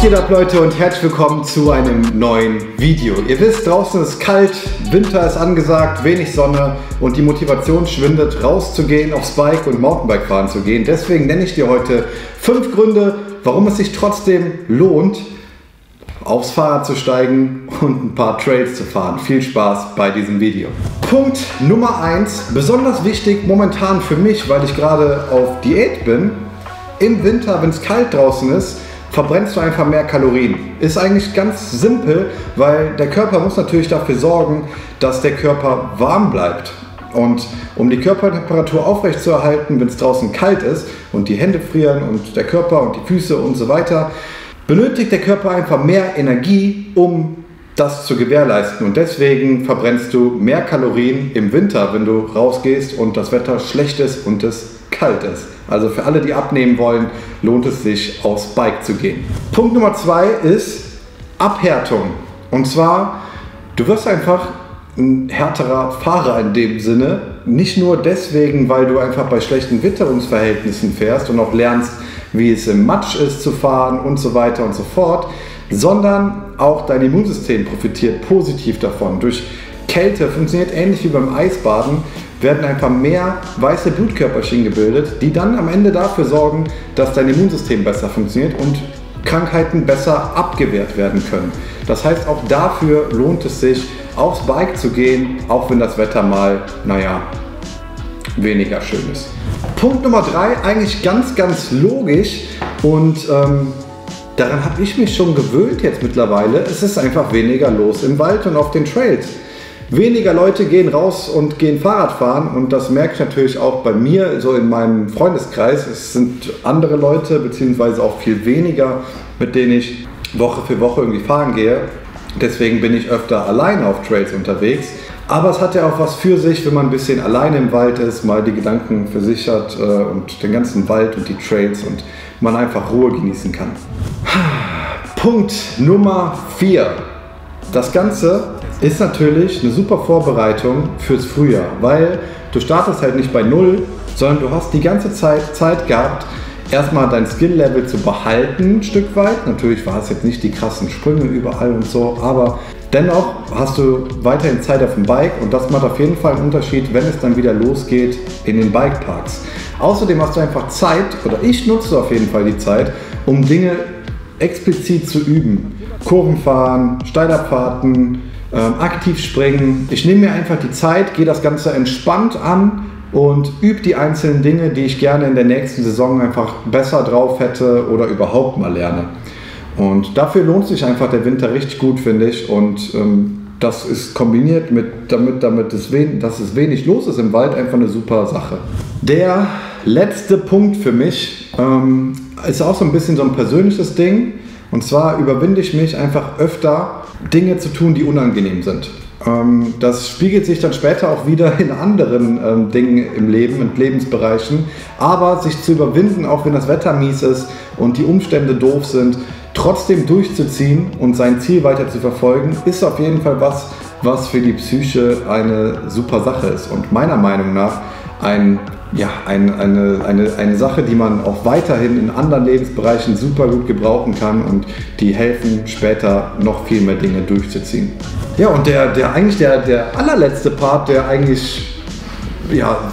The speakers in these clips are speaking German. Was geht ab, Leute, und herzlich willkommen zu einem neuen Video. Ihr wisst, draußen ist kalt, Winter ist angesagt, wenig Sonne und die Motivation schwindet, rauszugehen, aufs Bike und Mountainbike fahren zu gehen. Deswegen nenne ich dir heute 5 Gründe, warum es sich trotzdem lohnt, aufs Fahrrad zu steigen und ein paar Trails zu fahren. Viel Spaß bei diesem Video. Punkt Nummer 1, besonders wichtig momentan für mich, weil ich gerade auf Diät bin. Im Winter, wenn es kalt draußen ist, verbrennst du einfach mehr Kalorien. Ist eigentlich ganz simpel, weil der Körper muss natürlich dafür sorgen, dass der Körper warm bleibt. Und um die Körpertemperatur aufrechtzuerhalten, wenn es draußen kalt ist und die Hände frieren und der Körper und die Füße und so weiter, benötigt der Körper einfach mehr Energie, um das zu gewährleisten. Und deswegen verbrennst du mehr Kalorien im Winter, wenn du rausgehst und das Wetter schlecht ist und es kalt ist. Also für alle, die abnehmen wollen, lohnt es sich, aufs Bike zu gehen. Punkt Nummer 2 ist Abhärtung. Und zwar, du wirst einfach ein härterer Fahrer in dem Sinne. Nicht nur deswegen, weil du einfach bei schlechten Witterungsverhältnissen fährst und auch lernst, wie es im Matsch ist zu fahren und so weiter und so fort, sondern auch dein Immunsystem profitiert positiv davon. Durch Kälte funktioniert ähnlich wie beim Eisbaden, werden einfach mehr weiße Blutkörperchen gebildet, die dann am Ende dafür sorgen, dass dein Immunsystem besser funktioniert und Krankheiten besser abgewehrt werden können. Das heißt, auch dafür lohnt es sich, aufs Bike zu gehen, auch wenn das Wetter mal, naja, weniger schön ist. Punkt Nummer 3, eigentlich ganz logisch und daran habe ich mich schon gewöhnt jetzt mittlerweile. Es ist einfach weniger los im Wald und auf den Trails. Weniger Leute gehen raus und gehen Fahrrad fahren und das merke ich natürlich auch bei mir, so in meinem Freundeskreis. Es sind andere Leute, beziehungsweise auch viel weniger, mit denen ich Woche für Woche irgendwie fahren gehe. Deswegen bin ich öfter alleine auf Trails unterwegs. Aber es hat ja auch was für sich, wenn man ein bisschen alleine im Wald ist, mal die Gedanken für sich hat und den ganzen Wald und die Trails und man einfach Ruhe genießen kann. Punkt Nummer 4. Das Ganze ist natürlich eine super Vorbereitung fürs Frühjahr, weil du startest halt nicht bei Null, sondern du hast die ganze Zeit gehabt, erstmal dein Skill-Level zu behalten, ein Stück weit. Natürlich war es jetzt nicht die krassen Sprünge überall und so, aber dennoch hast du weiterhin Zeit auf dem Bike und das macht auf jeden Fall einen Unterschied, wenn es dann wieder losgeht in den Bikeparks. Außerdem hast du einfach Zeit, oder ich nutze auf jeden Fall die Zeit, um Dinge explizit zu üben. Kurven fahren, Steilabfahrten, aktiv springen. Ich nehme mir einfach die Zeit, gehe das Ganze entspannt an und übe die einzelnen Dinge, die ich gerne in der nächsten Saison einfach besser drauf hätte oder überhaupt mal lerne. Und dafür lohnt sich einfach der Winter richtig gut, finde ich. Und das ist kombiniert mit, dass es wenig los ist im Wald, einfach eine super Sache. Der letzte Punkt für mich ist auch so ein bisschen so ein persönliches Ding. Und zwar überwinde ich mich einfach öfter, Dinge zu tun, die unangenehm sind. Das spiegelt sich dann später auch wieder in anderen Dingen im Leben, in Lebensbereichen. Aber sich zu überwinden, auch wenn das Wetter mies ist und die Umstände doof sind, trotzdem durchzuziehen und sein Ziel weiter zu verfolgen, ist auf jeden Fall was, was für die Psyche eine super Sache ist. Und meiner Meinung nach eine Sache, die man auch weiterhin in anderen Lebensbereichen super gut gebrauchen kann und die helfen, später noch viel mehr Dinge durchzuziehen. Ja, und der allerletzte Part, der eigentlich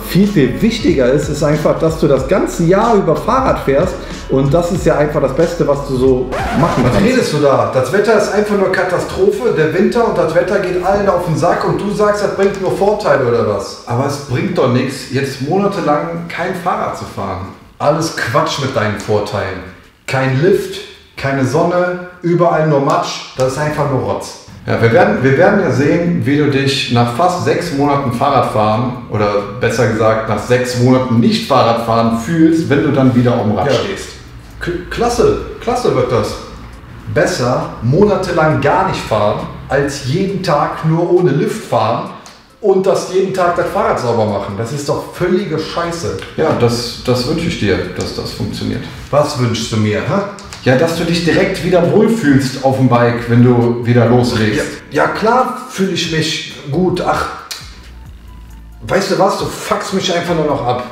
viel wichtiger ist, ist einfach, dass du das ganze Jahr über Fahrrad fährst und das ist ja einfach das Beste, was du so machen kannst. Was redest du da? Das Wetter ist einfach nur Katastrophe, der Winter und das Wetter geht allen auf den Sack und du sagst, das bringt nur Vorteile oder was? Aber es bringt doch nichts, jetzt monatelang kein Fahrrad zu fahren. Alles Quatsch mit deinen Vorteilen. Kein Lift, keine Sonne, überall nur Matsch, das ist einfach nur Rotz. Ja, wir werden ja sehen, wie du dich nach fast 6 Monaten Fahrradfahren oder besser gesagt nach 6 Monaten nicht Fahrradfahren fühlst, wenn du dann wieder auf dem Rad stehst. Klasse wird das. Besser monatelang gar nicht fahren, als jeden Tag nur ohne Lift fahren und das jeden Tag das Fahrrad sauber machen. Das ist doch völlige Scheiße. Ja, das wünsche ich dir, dass das funktioniert. Was wünschst du mir, hä? Ja, dass du dich direkt wieder wohlfühlst auf dem Bike, wenn du wieder losregst. Ja klar fühle ich mich gut. Ach, weißt du was, du fuckst mich einfach nur noch ab.